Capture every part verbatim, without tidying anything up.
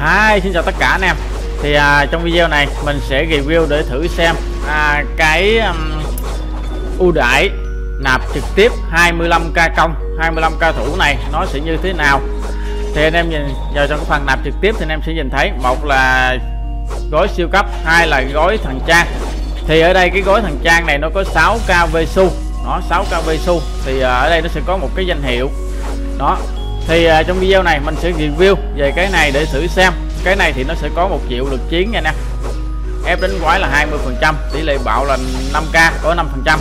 Hi, xin chào tất cả anh em. Thì à, trong video này mình sẽ review để thử xem à, cái um, ưu đãi nạp trực tiếp hai mươi lăm k công, hai mươi lăm k thủ này nó sẽ như thế nào. Thì anh em nhìn vào trong cái phần nạp trực tiếp thì anh em sẽ nhìn thấy, một là gói siêu cấp, hai là gói thần trang. Thì ở đây cái gói thần trang này nó có sáu k Vesu, nó sáu k Vesu thì à, ở đây nó sẽ có một cái danh hiệu đó. Thì à, trong video này mình sẽ review về cái này để thử xem. Cái này thì nó sẽ có một triệu lượt chiến nha nè. Ép đánh quái là hai mươi phần trăm, tỷ lệ bạo là năm k, có năm phần trăm.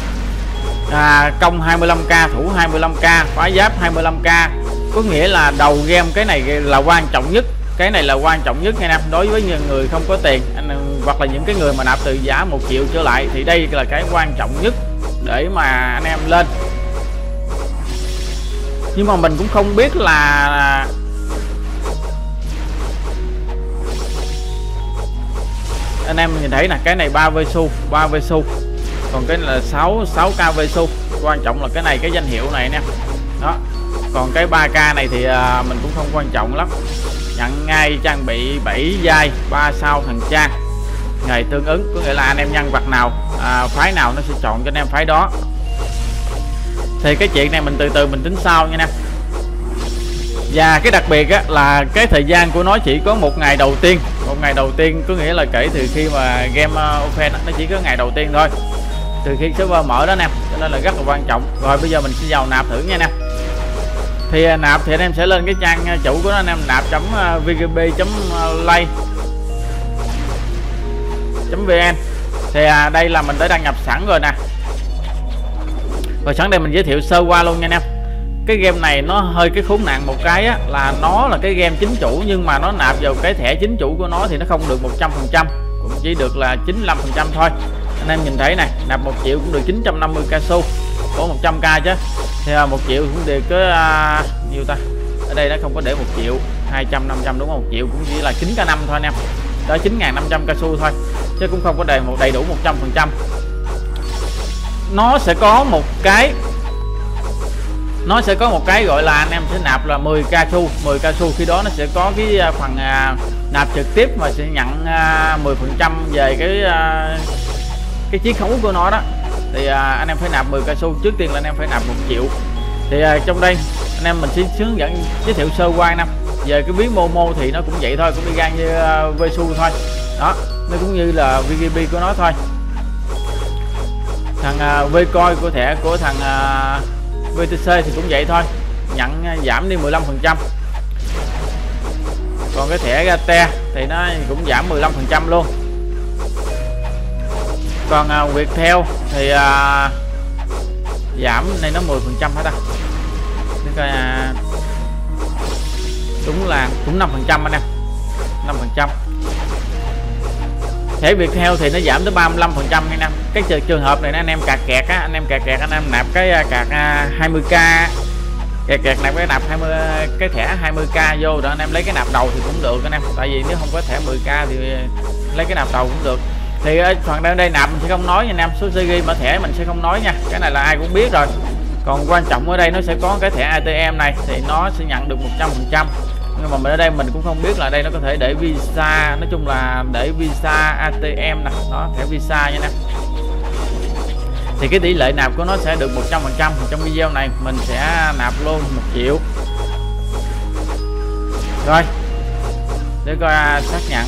À, công hai mươi lăm k, thủ hai mươi lăm k, phá giáp hai mươi lăm k. Có nghĩa là đầu game cái này là quan trọng nhất. Cái này là quan trọng nhất nha nè, đối với những người không có tiền hoặc là những cái người mà nạp từ giá một triệu trở lại thì đây là cái quan trọng nhất để mà anh em lên. Nhưng mà mình cũng không biết là anh em nhìn thấy là cái này ba Vesu, ba Vesu, còn cái là sáu sáu k Vesu. Quan trọng là cái này, cái danh hiệu này nè đó. Còn cái ba k này thì à, mình cũng không quan trọng lắm. Nhận ngay trang bị bảy giai, ba sao thần trang ngày tương ứng, có nghĩa là anh em nhân vật nào à, phái nào nó sẽ chọn cho anh em phái đó. Thì cái chuyện này mình từ từ mình tính sau nha nè. Và cái đặc biệt á, là cái thời gian của nó chỉ có một ngày đầu tiên. Một ngày đầu tiên có nghĩa là kể từ khi mà game open nó chỉ có ngày đầu tiên thôi, từ khi server mở đó nè, cho nên là rất là quan trọng. Rồi bây giờ mình sẽ vào nạp thử nha nè. Thì nạp thì anh em sẽ lên cái trang chủ của nó, anh em nạp chấm vgb chấm lay chấm vn. Thì à, đây là mình đã đăng nhập sẵn rồi nè. Và sẵn đây mình giới thiệu sơ qua luôn nha anh em. Cái game này nó hơi cái khốn nạn một cái á, là nó là cái game chính chủ, nhưng mà nó nạp vào cái thẻ chính chủ của nó thì nó không được một trăm phần trăm, cũng chỉ được là chín mươi lăm phần trăm thôi. Anh em nhìn thấy này, nạp một triệu cũng được chín trăm năm mươi k xu, có một trăm k chứ. Thì một triệu cũng được có à, nhiều ta. Ở đây nó không có để một triệu, hai trăm, năm trăm, đúng không? một triệu cũng chỉ là chín k năm thôi anh em. Đó, chín nghìn năm trăm k xu thôi, chứ cũng không có đầy một đầy đủ một trăm phần trăm. Nó sẽ có một cái Nó sẽ có một cái gọi là anh em sẽ nạp là mười k xu, mười k xu khi đó nó sẽ có cái phần à, nạp trực tiếp mà sẽ nhận à, mười phần trăm về cái à, cái chiết khấu của nó đó. Thì à, anh em phải nạp mười k xu, trước tiên là anh em phải nạp một triệu. Thì à, trong đây anh em mình sẽ hướng dẫn giới thiệu sơ qua năm về cái ví Momo thì nó cũng vậy thôi, cũng đi gan như à, Vesu thôi đó, nó cũng như là vê giê pê của nó thôi. Thằng uh, vê coi của thẻ của thằng uh, vê tê xê thì cũng vậy thôi, nhận uh, giảm đi mười lăm phần trăm. Còn cái thẻ Gate thì nó cũng giảm mười lăm phần trăm luôn. Còn uh, Viettel thì uh, giảm này nó mười phần trăm hết ta. Để coi, uh, đúng là cũng năm phần trăm anh em, năm phần trăm. Thẻ Viettel thì nó giảm tới ba mươi lăm phần trăm anh em. Cái trường hợp này anh em cạc kẹt á, anh em cạc kẹt anh em nạp cái cạc hai mươi k, cạc kẹt nạp cái nạp hai mươi cái thẻ hai mươi k vô rồi anh em lấy cái nạp đầu thì cũng được anh em. Tại vì nếu không có thẻ mười k thì lấy cái nạp đầu cũng được. Thì ở phần đây, đây nạp mình sẽ không nói nha anh em, số series mở thẻ mình sẽ không nói nha. Cái này là ai cũng biết rồi. Còn quan trọng ở đây nó sẽ có cái thẻ a tê em này thì nó sẽ nhận được một trăm phần trăm. Nhưng mà mình ở đây mình cũng không biết là đây nó có thể để Visa, nói chung là để Visa a tê em nè, đó, thẻ Visa nha nè. Thì cái tỷ lệ nạp của nó sẽ được một trăm phần trăm. Trong video này mình sẽ nạp luôn một triệu. Rồi, để coi xác nhận.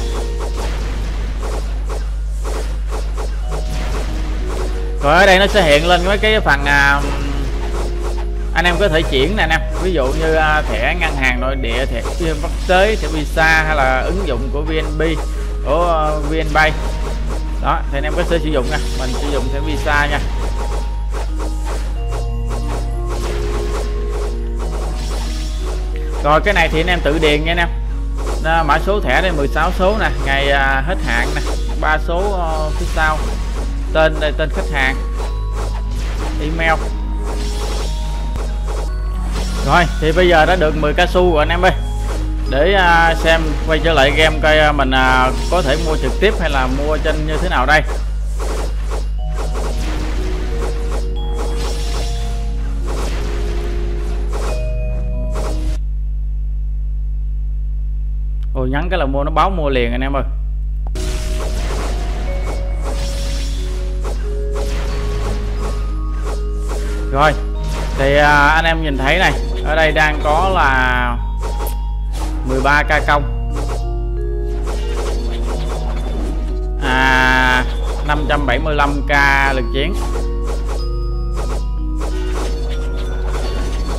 Rồi ở đây nó sẽ hiện lên với cái phần à, anh em có thể chuyển nè anh em, ví dụ như uh, thẻ ngân hàng nội địa, thẻ quốc tế, thẻ Visa hay là ứng dụng của vê en pê, của uh, VNPAY đó, thì anh em có thể sử dụng nha. Mình sử dụng thẻ Visa nha. Rồi cái này thì anh em tự điền nha anh em. Mã số thẻ đây mười sáu số nè, ngày uh, hết hạn nè, ba số uh, phía sau, tên đây, tên khách hàng, email. Rồi thì bây giờ đã được mười k xu rồi anh em ơi. Để uh, xem quay trở lại game coi uh, mình uh, có thể mua trực tiếp hay là mua trên như thế nào đây. Rồi nhắn cái là mua, nó báo mua liền anh em ơi. Rồi thì à, anh em nhìn thấy này, ở đây đang có là mười ba k công, à năm trăm bảy mươi lăm k lực chiến.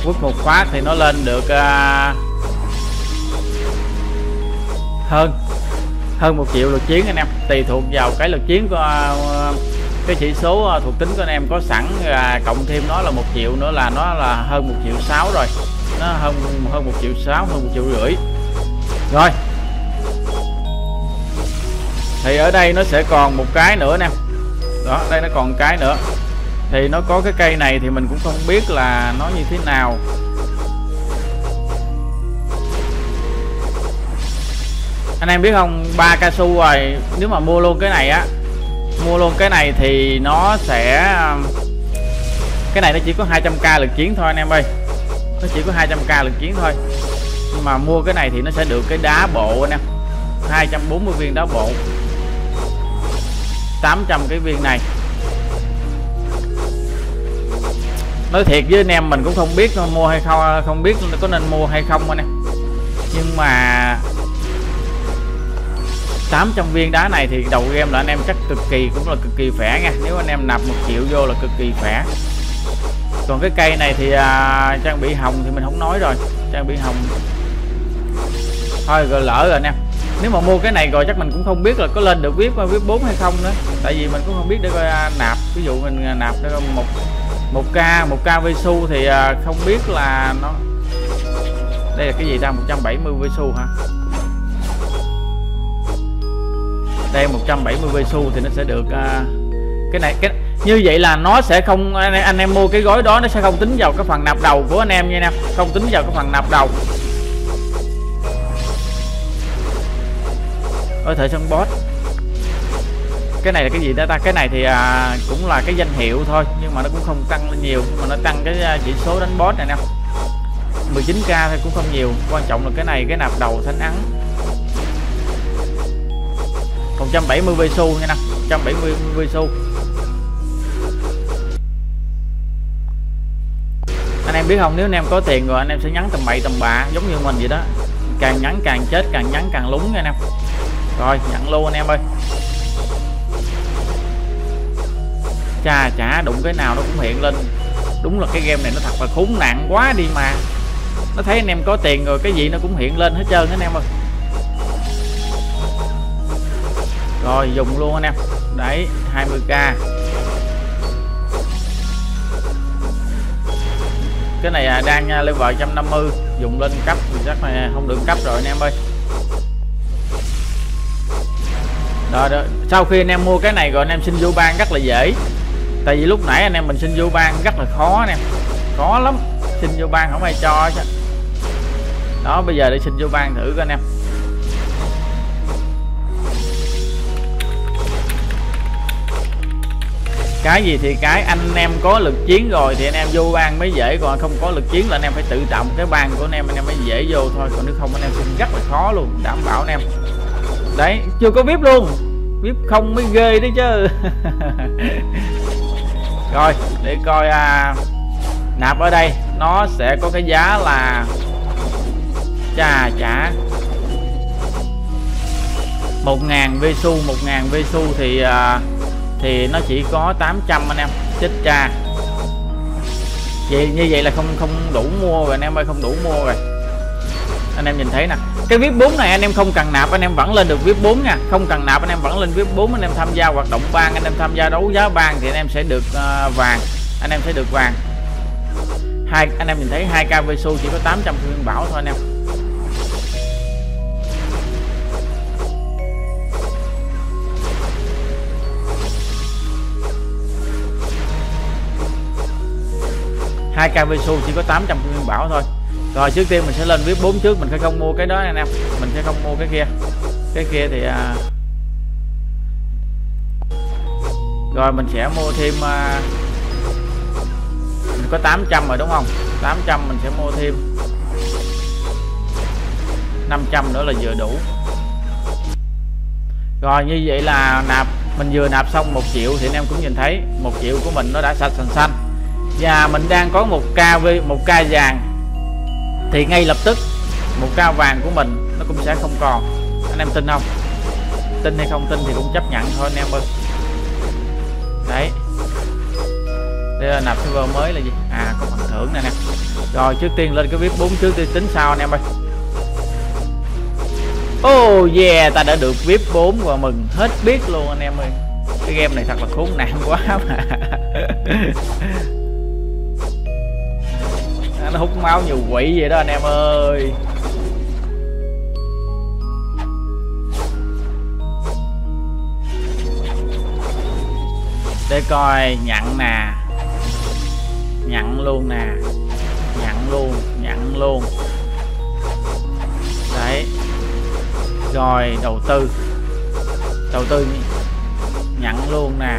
Quất một phát thì nó lên được à, hơn hơn một triệu lực chiến anh em, tùy thuộc vào cái lực chiến của à, cái chỉ số thuộc tính của anh em có sẵn, à, cộng thêm nó là một triệu nữa là nó là hơn một triệu sáu rồi, nó hơn hơn một triệu sáu, hơn một triệu rưỡi rồi. Thì ở đây nó sẽ còn một cái nữa nè, đó đây nó còn cái nữa, thì nó có cái cây này thì mình cũng không biết là nó như thế nào. Anh em biết không, ba cao su rồi, nếu mà mua luôn cái này á, mua luôn cái này thì nó sẽ, cái này nó chỉ có hai trăm k lực chiến thôi anh em ơi, nó chỉ có hai trăm k lực chiến thôi, nhưng mà mua cái này thì nó sẽ được cái đá bộ anh em, hai trăm bốn mươi viên đá bộ, tám trăm cái viên này. Nói thiệt với anh em mình cũng không biết mua hay không, không biết có nên mua hay không anh em, nhưng mà tám trăm viên đá này thì đầu game là anh em chắc cực kỳ, cũng là cực kỳ khỏe nha, nếu anh em nạp một triệu vô là cực kỳ khỏe. Còn cái cây này thì à, trang bị hồng thì mình không nói rồi, trang bị hồng thôi rồi lỡ rồi anh em. Nếu mà mua cái này rồi chắc mình cũng không biết là có lên được vip vip bốn hay không nữa, tại vì mình cũng không biết để coi nạp, ví dụ mình nạp để một một k một k vi su thì à, không biết là nó, đây là cái gì ta, một trăm bảy mươi vi su hả, đây một trăm bảy mươi vi su thì nó sẽ được uh, cái này cái như vậy là nó sẽ không, anh, anh em mua cái gói đó nó sẽ không tính vào cái phần nạp đầu của anh em nha anh em, không tính vào cái phần nạp đầu. Ôi thời sân boss, cái này là cái gì đó ta, cái này thì uh, cũng là cái danh hiệu thôi nhưng mà nó cũng không tăng lên nhiều, mà nó tăng cái uh, chỉ số đánh boss này nè, mười chín k thôi cũng không nhiều, quan trọng là cái này cái nạp đầu thánh ắn. Một trăm bảy mươi vi su nha nè, một trăm bảy mươi vi su. Anh em biết không, nếu anh em có tiền rồi anh em sẽ nhắn tầm bậy tầm bạ giống như mình vậy đó, càng nhắn càng chết, càng nhắn càng lúng nha anh em. Rồi nhận luôn anh em ơi. Chà chả đụng cái nào nó cũng hiện lên, đúng là cái game này nó thật là khốn nạn quá đi, mà nó thấy anh em có tiền rồi cái gì nó cũng hiện lên hết trơn anh em ơi. Rồi dùng luôn anh em, đấy hai mươi k. Cái này đang level một trăm năm mươi, dùng lên cấp thì chắc là không được cấp rồi anh em ơi. Rồi, rồi sau khi anh em mua cái này rồi anh em xin vô ban rất là dễ, tại vì lúc nãy anh em mình xin vô ban rất là khó anh em, khó lắm, xin vô ban không ai cho chứ. Đó bây giờ để xin vô ban thử coi anh em. Cái gì thì cái, anh em có lực chiến rồi thì anh em vô ban mới dễ, còn không có lực chiến là anh em phải tự tạo một cái ban của anh em, anh em mới dễ vô thôi, còn nếu không anh em cũng rất là khó luôn, đảm bảo anh em. Đấy chưa có vip luôn, vip không mới ghê đấy chứ. Rồi để coi à, nạp ở đây nó sẽ có cái giá là chà chả một nghìn vi su, một nghìn vi su thì à, thì nó chỉ có tám trăm anh em, chết cha. Vậy như vậy là không không đủ mua rồi anh em ơi, không đủ mua rồi. Anh em nhìn thấy nè, cái vip bốn này anh em không cần nạp anh em vẫn lên được vip bốn nha, không cần nạp anh em vẫn lên vip bốn, anh em tham gia hoạt động bang, anh em tham gia đấu giá bang thì anh em sẽ được uh, vàng, anh em sẽ được vàng. Hai anh em nhìn thấy hai k vi su chỉ có tám trăm nguyên bảo thôi anh em. hai k vi su chỉ có tám trăm nguyên bảo thôi. Rồi trước tiên mình sẽ lên vip bốn trước, mình sẽ không mua cái đó anh em, mình sẽ không mua cái kia, cái kia thì à... rồi mình sẽ mua thêm à... mình có tám trăm rồi đúng không, tám trăm mình sẽ mua thêm năm trăm nữa là vừa đủ. Rồi như vậy là nạp, mình vừa nạp xong một triệu thì anh em cũng nhìn thấy một triệu của mình nó đã sạch sành xanh. Và mình đang có một ca vàng thì ngay lập tức một ca vàng của mình nó cũng sẽ không còn. Anh em tin không? Tin hay không tin thì cũng chấp nhận thôi anh em ơi. Đấy. Đây là nạp server mới là gì? À có phần thưởng nè nè. Rồi trước tiên lên cái vip bốn trước đi tính sau anh em ơi. Oh yeah, ta đã được vip bốn và mừng hết biết luôn anh em ơi. Cái game này thật là khốn nạn quá mà. Nó hút máu nhiều quỷ vậy đó anh em ơi. Để coi, nhận nè. Nhận luôn nè. Nhận luôn, nhận luôn. Đấy. Rồi đầu tư. Đầu tư nhận luôn nè.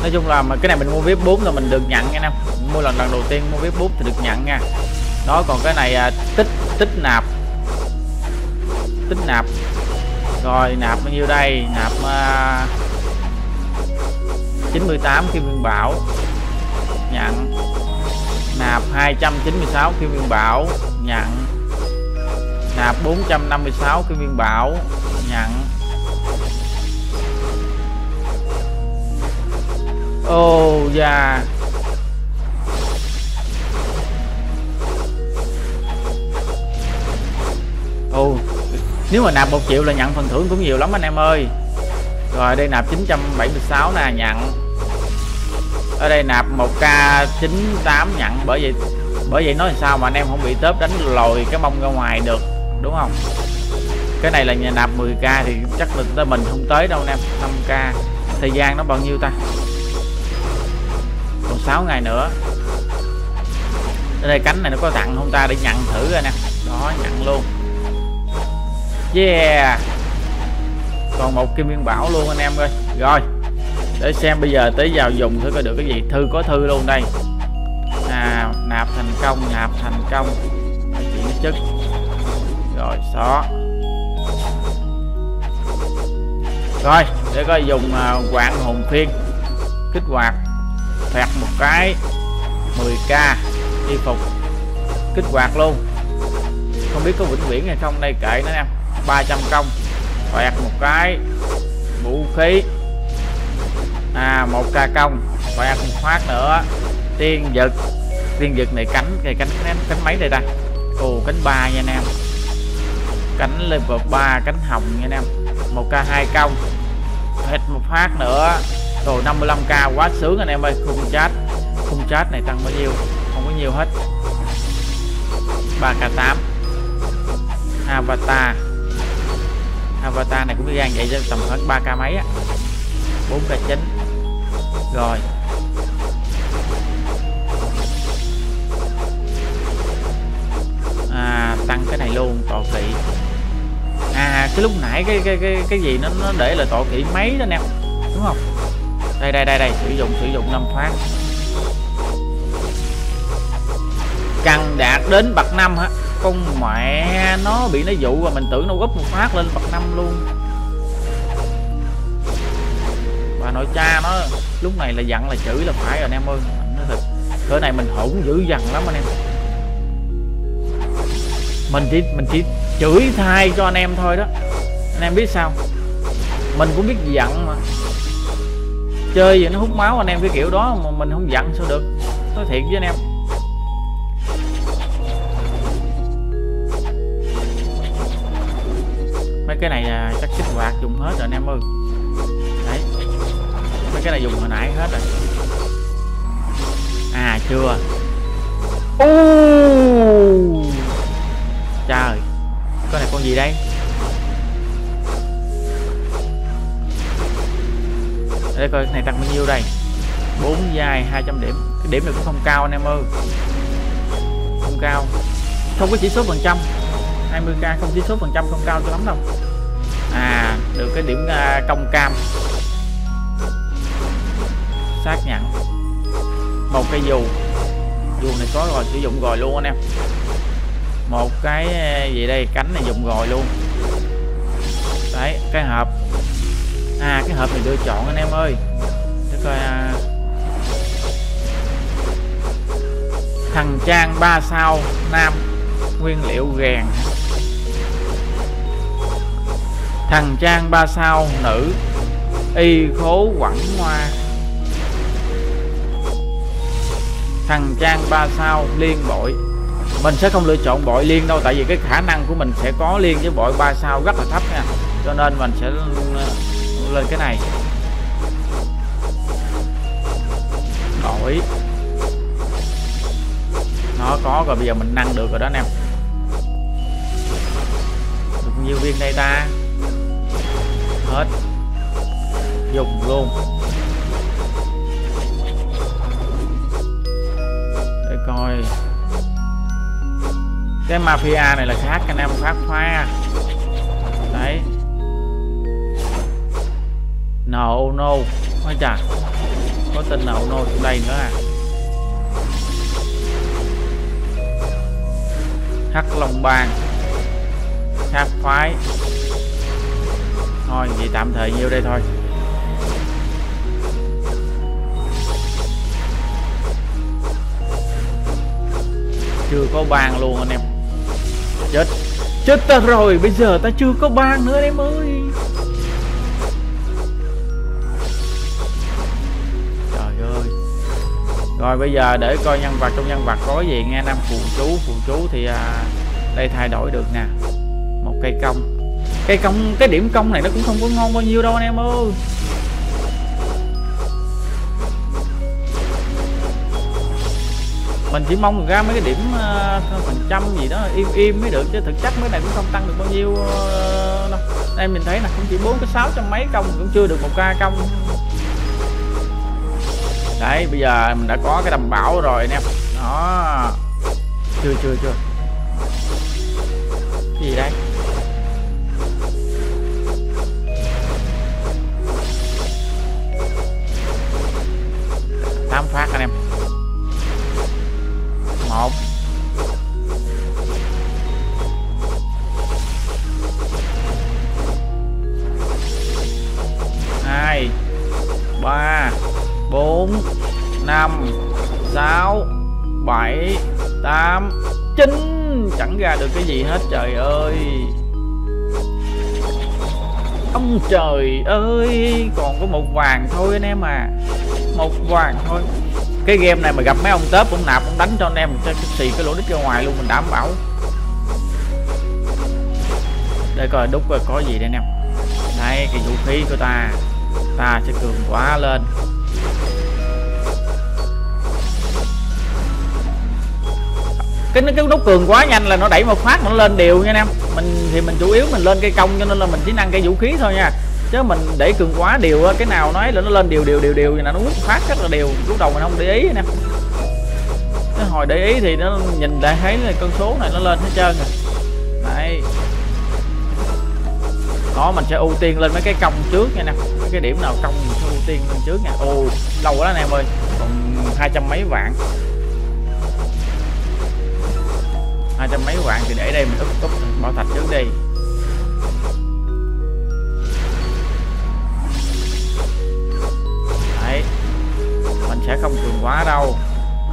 Nói chung là mà cái này mình mua vip bốn là mình được nhận nha anh em. Mua lần lần đầu tiên mua vip bốn thì được nhận nha. Đó, còn cái này à, tích tích nạp. Tích nạp. Rồi nạp bao nhiêu đây? Nạp à, chín mươi tám kim nguyên bảo. Nhận. Nạp hai trăm chín mươi sáu kim nguyên bảo. Nhận. Nạp bốn trăm năm mươi sáu kim nguyên bảo. Nhận. Ô oh, yeah. Oh. Nếu mà nạp một triệu là nhận phần thưởng cũng nhiều lắm anh em ơi. Rồi đây nạp chín trăm bảy mươi sáu nè, nhận. Ở đây nạp một ca chín mươi tám nhận. Bởi vậy bởi vậy nói sao mà anh em không bị tớp đánh lồi cái mông ra ngoài được, đúng không? Cái này là nhà nạp mười ca thì chắc mình tới mình không tới đâu anh em. Năm ca thời gian nó bao nhiêu ta? Còn sáu ngày nữa. Ở đây cánh này nó có tặng không ta, để nhận thử rồi nè. Đó, nhận luôn. Yeah. Còn một kim nguyên bảo luôn anh em ơi. Rồi để xem bây giờ tới vào dùng thử coi được cái gì. Thư có thư luôn đây. À, nạp thành công, nạp thành công. Chuyển chức. Rồi xóa. Rồi để coi dùng uh, quảng hồn phiên. Kích hoạt. Phẹt một cái mười ca y phục. Kích hoạt luôn. Không biết có vĩnh viễn hay không đây, kệ nó em. ba trăm công. Phẹt một cái vũ khí. À một ca công. Phẹt một phát nữa. Tiên vật. Tiên vật này cánh này cánh cánh, cánh mấy đây ta? Ồ cánh ba nha anh em. Cánh level ba, cánh hồng nha anh em. một ca hai công. Phẹt một phát nữa. Rồi năm mươi lăm ca quá sướng anh em ơi. Khung chat. Khung chat này tăng bao nhiêu? Không có nhiều hết. ba ca tám. Avatar. Avatar này cũng gan vậy chứ tầm khoảng ba ca mấy á. bốn ca chín. Rồi. À tăng cái này luôn, tọa kỵ. À cái lúc nãy cái cái cái cái gì nó nó để là tọa kỵ mấy đó nè, đúng không? Đây đây đây đây, sử dụng sử dụng năm phát. Cần đạt đến bậc năm hả? Con mẹ nó bị nó dụ và mình tưởng nó úp một phát lên bậc năm luôn. Bà nội cha nó lúc này là giận là chửi là phải rồi anh em ơi. Nó thật. Cỡ này mình hỗn dữ dằn lắm anh em. Mình chỉ mình chỉ chửi thay cho anh em thôi đó. Anh em biết sao? Mình cũng biết giận mà. Chơi vậy nó hút máu anh em cái kiểu đó mà mình không giận sao được. Nói thiệt với anh em. Mấy cái này à, chắc kích hoạt dùng hết rồi anh em ơi. Đấy. Mấy cái này dùng hồi nãy hết rồi. À chưa. Ô. Trời. Con này con gì đây? Để coi cái này tăng bao nhiêu đây. Bốn giai hai trăm điểm. Cái điểm này cũng không cao anh em ơi. Không cao. Không có chỉ số phần trăm. Hai mươi ca không chỉ số phần trăm không cao cho lắm đâu. À được cái điểm uh, công cam. Xác nhận. Một cái dù. Dù này có rồi, sử dụng rồi luôn anh em. một cái gì đây, cánh này dùng rồi luôn đấy. Cái hộp, à cái hộp này lựa chọn anh em ơi, để coi à. Thằng Trang ba sao nam, nguyên liệu gàng. Thằng Trang ba sao nữ, y khố quẩn hoa. Thằng Trang ba sao liên bội. Mình sẽ không lựa chọn bội liên đâu, tại vì cái khả năng của mình sẽ có liên với bội ba sao rất là thấp nha, cho nên mình sẽ lên cái này. Đổi nó có rồi, bây giờ mình nâng được rồi đó anh em. Được nhiêu viên đây ta? Hết, dùng luôn. Để coi cái mafia này là khác anh em, phát phá đấy. No no, ôi chà, có tên no no trong đây nữa à. Hắc Long Bang, khác phái. Thôi vậy tạm thời nhiêu đây thôi. Chưa có bang luôn anh em. Chết, chết ta rồi, bây giờ ta chưa có bang nữa em ơi. Trời ơi. Rồi bây giờ để coi nhân vật, trong nhân vật có gì nghe nam. Phù chú, phù chú thì à, đây thay đổi được nè. Một cây công. Cây công, cái điểm công này nó cũng không có ngon bao nhiêu đâu anh em ơi. Mình chỉ mong ra mấy cái điểm uh, phần trăm gì đó im im mới được, chứ thực chất mấy này cũng không tăng được bao nhiêu uh, đâu. Em nhìn thấy là cũng chỉ bốn cái sáu trăm mấy công, cũng chưa được một ca công. Đấy, bây giờ mình đã có cái tầm bảo rồi anh em. Đó. Chưa chưa chưa. Cái gì đây? tám phát anh em. Một hai ba bốn năm sáu bảy tám chín, chẳng ra được cái gì hết. Trời ơi, ông trời ơi, còn có một vàng thôi anh em à, một vàng thôi. Cái game này mà gặp mấy ông tớp cũng nạp cũng đánh cho anh em cho xì cái lỗ đít ra ngoài luôn, mình đảm bảo. Để coi đúc coi có gì đây anh em. Đây cái vũ khí của ta, ta sẽ cường quá lên. Cái cái đúc cường quá nhanh là nó đẩy một phát nó lên đều nha anh em. Mình thì mình chủ yếu mình lên cây công, cho nên là mình chỉ năng cây vũ khí thôi nha, chứ mình để cường quá đều cái nào nói là nó lên đều đều đều đều là nó quất phát rất là đều. Lúc đầu mình không để ý nè, cái hồi để ý thì nó nhìn lại thấy là con số này nó lên hết trơn rồi đấy. Đó, mình sẽ ưu tiên lên mấy cái công trước nha nè, mấy cái điểm nào công mình sẽ ưu tiên lên trước nha. Ô lâu quá đó anh em ơi, còn hai trăm mấy vạn, hai trăm mấy vạn thì để đây mình úp úp bảo thạch trước đi. Sẽ không cường quá đâu,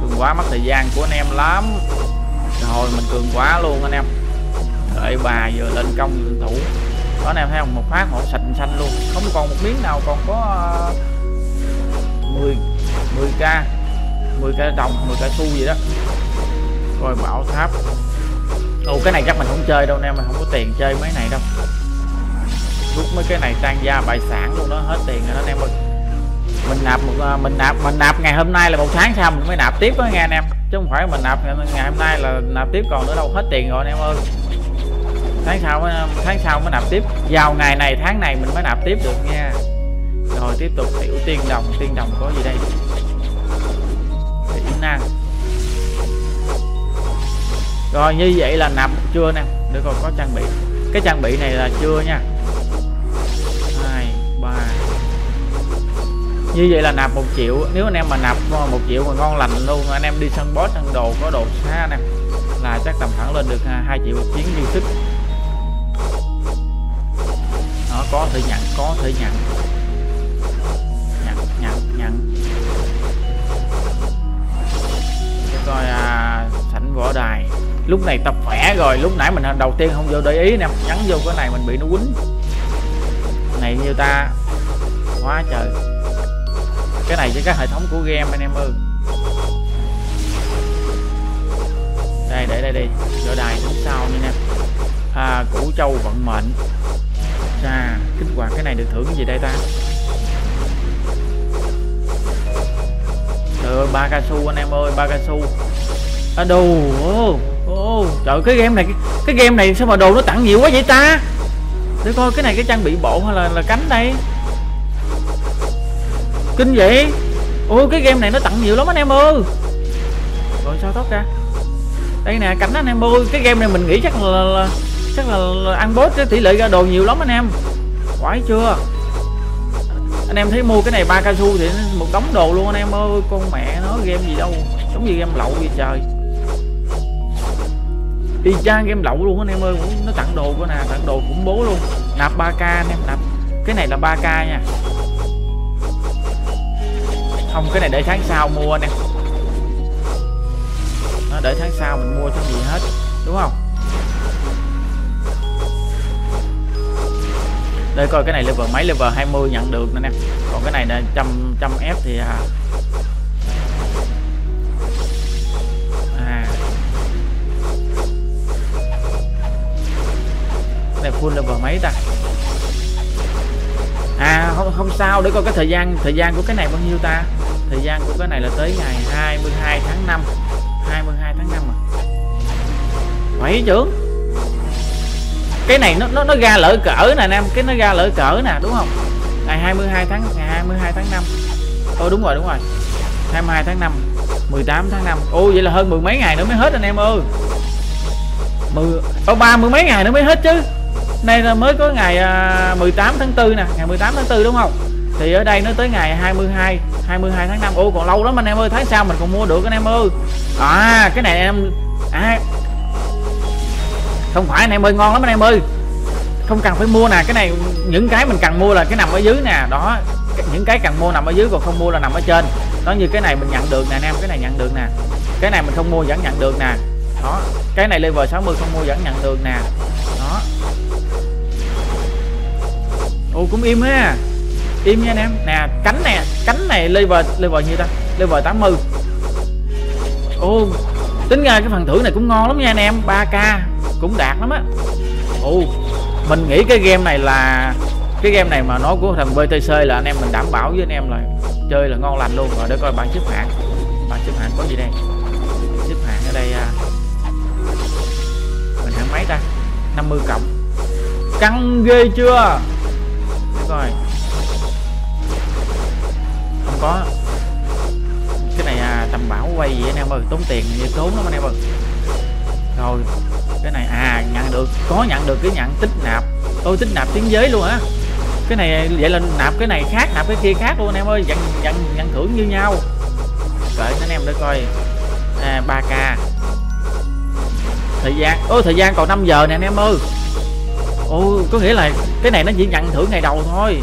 cường quá mất thời gian của anh em lắm. Rồi mình cường quá luôn anh em, đợi bà vừa lên công vừa thủ đó anh em thấy không, một phát một sạch xanh luôn, không còn một miếng nào. Còn có mười mười k mười k đồng, mười k xu gì đó. Rồi bảo tháp, ồ cái này chắc mình không chơi đâu anh em, mình không có tiền chơi mấy này đâu. Rút mấy cái này tan gia bại sản luôn đó, hết tiền rồi đó anh em ơi. Mình nạp một, mình nạp mình nạp ngày hôm nay là một tháng sau mình mới nạp tiếp đó nghe anh em, chứ không phải mình nạp ngày hôm nay là nạp tiếp còn nữa đâu, hết tiền rồi anh em ơi. Tháng sau mới, tháng sau mới nạp tiếp, vào ngày này tháng này mình mới nạp tiếp được nha. Rồi tiếp tục tiểu tiên đồng, tiên đồng có gì đây? Kỹ năng. Rồi như vậy là nạp chưa nè, để còn có trang bị. Cái trang bị này là chưa nha. hai ba Như vậy là nạp một triệu, nếu anh em mà nạp một triệu mà ngon lành luôn, anh em đi săn boss ăn đồ có đồ xa anh em. ngày chắc tầm khoảng lên được hai triệu một chuyến dư sức. Nó có thể nhận, có thể nhận nhận nhận nhận để coi à, sảnh võ đài lúc này tập khỏe rồi. Lúc nãy mình đầu tiên không vô để ý nè, nhắn vô cái này mình bị nó quýnh này như ta quá trời. Cái này với cái hệ thống của game anh em ơi. Đây để đây đi, võ đài đứng sau như nè. À, Cửu Châu vận mệnh. À, kích hoạt cái này được thưởng cái gì đây ta? Trời ơi, ba cao su anh em ơi, ba cao su. À, đồ, ô, ô, trời cái game này, cái, cái game này sao mà đồ nó tặng nhiều quá vậy ta? Để coi cái này cái trang bị bộ hay là là cánh đây. Kinh vậy. Ô, cái game này nó tặng nhiều lắm anh em ơi. Rồi sao thoát ra? Đây nè, cảnh anh em ơi, cái game này mình nghĩ chắc là, là chắc là, là ăn bớt cái tỷ lệ ra đồ nhiều lắm anh em. Quái chưa? Anh em thấy mua cái này ba cao su thì một đống đồ luôn anh em ơi. Con mẹ nó game gì đâu, giống như game lậu vậy trời. Y chang game lậu luôn anh em ơi, nó tặng đồ của nè, tặng đồ khủng bố luôn. Nạp ba k anh em, nạp. Cái này là ba k nha. Không, cái này để tháng sau mua anh em. Nó để tháng sau mình mua chứ gì hết, đúng không? Đây coi cái này level mấy, level hai mươi nhận được nè nè. Còn cái này là trăm trăm F thì à. à Cái này full level mấy ta? À không không sao, để coi cái thời gian thời gian của cái này bao nhiêu ta? Thời gian của cái này là tới ngày hai mươi hai tháng năm. hai mươi hai tháng năm à. Mấy trưởng? Cái này nó nó nó ra lỡ cỡ nè anh em, cái nó ra lỡ cỡ nè đúng không? Ngày hai mươi hai tháng ngày hai mươi hai tháng năm. Ôi đúng rồi, đúng rồi. hai mươi hai tháng năm, mười tám tháng năm. Ô vậy là hơn mười mấy ngày nữa mới hết anh em ơi. mười ba mươi mấy ngày nữa mới hết chứ. Nay là mới có ngày mười tám tháng tư nè, ngày mười tám tháng tư đúng không? Thì ở đây nó tới ngày hai mươi hai tháng năm. Ô còn lâu lắm anh em ơi, tháng sau mình còn mua được anh em ơi. À cái này em à không phải anh em ơi, ngon lắm anh em ơi, không cần phải mua nè. Cái này những cái mình cần mua là cái nằm ở dưới nè, đó những cái cần mua nằm ở dưới, còn không mua là nằm ở trên. Nó như cái này mình nhận được nè anh em, cái này nhận được nè, cái này mình không mua vẫn nhận được nè, đó cái này level sáu mươi không mua vẫn nhận được nè, đó. Ô cũng im ha, im nha anh em nè. Cánh nè, cánh này level level như ta, level tám mươi. Ô tính ra cái phần thưởng này cũng ngon lắm nha anh em, ba k cũng đạt lắm á. Ồ, mình nghĩ cái game này là cái game này mà nó của thằng vê tê xê là anh em mình đảm bảo với anh em là chơi là ngon lành luôn rồi. Để coi bảng xếp hạng, bảng xếp hạng có gì đây, xếp hạng ở đây à. Mình hạng mấy ta? Năm mươi cộng, căng ghê chưa. Để coi không có cái này à, tầm bảo quay gì anh em ơi, tốn tiền như tốn lắm anh em ơi. Rồi cái này à nhận được, có nhận được cái nhận tích nạp. Tôi tích nạp tiếng giới luôn á. Cái này vậy là nạp cái này khác, nạp cái kia khác luôn anh em ơi, nhận nhận nhận thưởng như nhau. Đợi anh em để coi à, ba k thời gian. Ô thời gian còn năm giờ nè anh em ơi. Ô có nghĩa là cái này nó chỉ nhận thưởng ngày đầu thôi.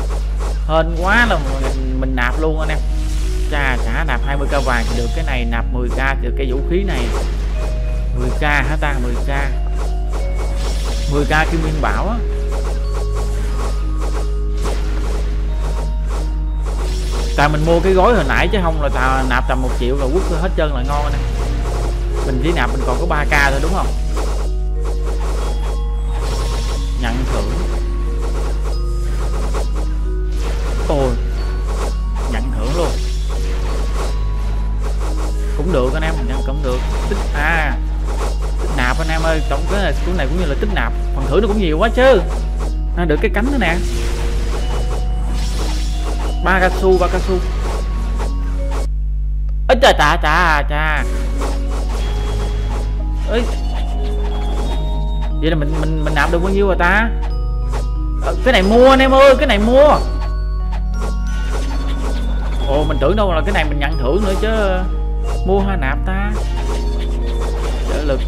Hên quá là mình, mình nạp luôn anh em. Chà chả nạp hai mươi k vàng thì được cái này, nạp mười k được cái vũ khí này. Mười k hả ta? Mười k mười k Kim Minh Bảo á. Tại mình mua cái gói hồi nãy chứ không là tà nạp tầm một triệu là quất hết trơn là ngon nè. Mình chỉ nạp mình còn có ba k thôi đúng không? Nhận thưởng. Ôi nhận thưởng luôn cũng được anh em, nhận cũng được. Tích à nạp anh em ơi, tổng cái này, cái này cũng như là tích nạp, phần thưởng nó cũng nhiều quá chứ. À, được cái cánh nữa nè, ba cao su, ba cao su ít trời tạ tạ cha ấy. Vậy là mình mình mình nạp được bao nhiêu rồi ta? À, cái này mua anh em ơi, cái này mua. Ồ mình tưởng đâu là cái này mình nhận thưởng nữa chứ, mua hay nạp ta? Trợ lực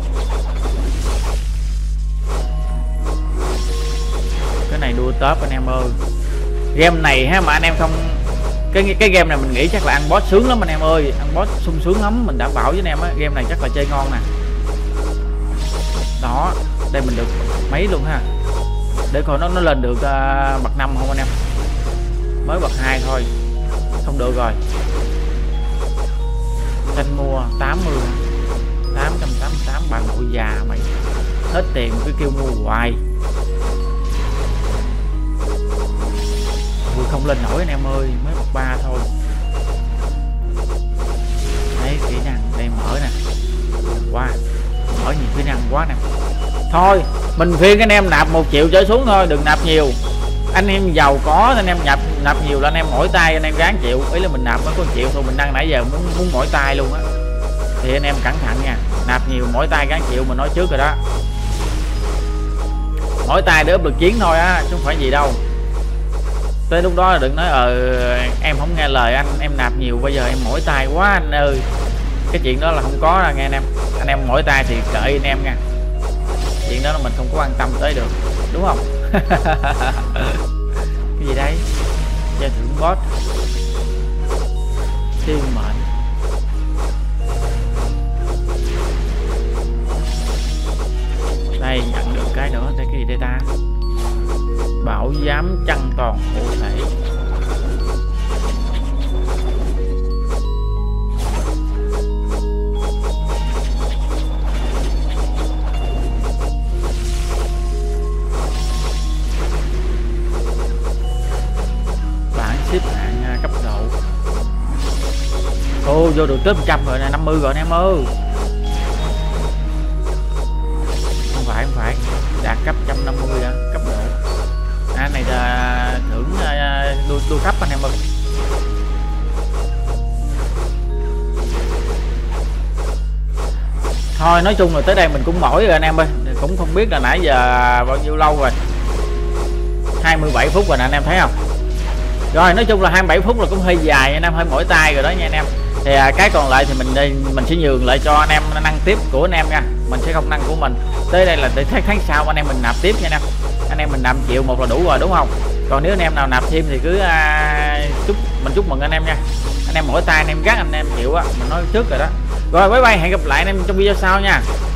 cái này đua top anh em ơi. Game này ha mà anh em không, cái cái game này mình nghĩ chắc là ăn boss sướng lắm anh em ơi, ăn boss sung sướng lắm, mình đảm bảo với anh em á, game này chắc là chơi ngon nè. Đó, đây mình được mấy luôn ha. Để coi nó nó lên được uh, bậc năm không anh em. Mới bậc hai thôi. Không được rồi. Anh mua tám mươi tám trăm tám mươi tám bà nội già mày. Hết tiền cứ kêu mua hoài. Vui không lên nổi anh em ơi, mới bậc ba thôi. Đấy kỹ năng đây mở nè. Qua. Mở nhiều kỹ năng quá nè. Thôi mình khuyên anh em nạp một triệu trở xuống thôi, đừng nạp nhiều. Anh em giàu có anh em nhập nạp nhiều là anh em mỗi tay anh em gán chịu, ý là mình nạp mới có một triệu thôi, mình đang nãy giờ muốn muốn mỗi tay luôn á, thì anh em cẩn thận nha, nạp nhiều mỗi tay gán chịu, mình nói trước rồi đó, mỗi tay để úp được chiến thôi á, chứ không phải gì đâu. Tới lúc đó là đừng nói ờ em không nghe lời anh, em nạp nhiều bây giờ em mỗi tay quá anh ơi, cái chuyện đó là không có là nghe anh em, anh em mỗi tay thì đợi anh em nha, chuyện đó là mình không có quan tâm tới được, đúng không? Cái gì đây? Gia thưởng boss siêu mệnh. Đây nhận được cái nữa, đây cái gì đây ta? Bảo giám chăn toàn hộ thể. Ô vô được tới một trăm rồi nè, năm mươi rồi anh em ơi. Không phải không phải, đạt cấp một trăm năm mươi đã, cấp độ. À này là thưởng đua đua cấp anh em ơi. Thôi nói chung là tới đây mình cũng mỏi rồi anh em ơi, cũng không biết là nãy giờ bao nhiêu lâu rồi. hai mươi bảy phút rồi nè anh em thấy không? Rồi nói chung là hai mươi bảy phút là cũng hơi dài anh em, hơi mỏi tay rồi đó nha anh em. Thì à, cái còn lại thì mình đây mình sẽ nhường lại cho anh em nâng tiếp của anh em nha, mình sẽ không nâng của mình. Tới đây là để tháng, tháng sau anh em mình nạp tiếp nha anh em, anh em mình nạp triệu một là đủ rồi đúng không? Còn nếu anh em nào nạp thêm thì cứ à, chúc mình chúc mừng anh em nha, anh em mỗi tay anh em gắt anh em chịu á, mình nói trước rồi đó. Rồi bye bye, hẹn gặp lại anh em trong video sau nha.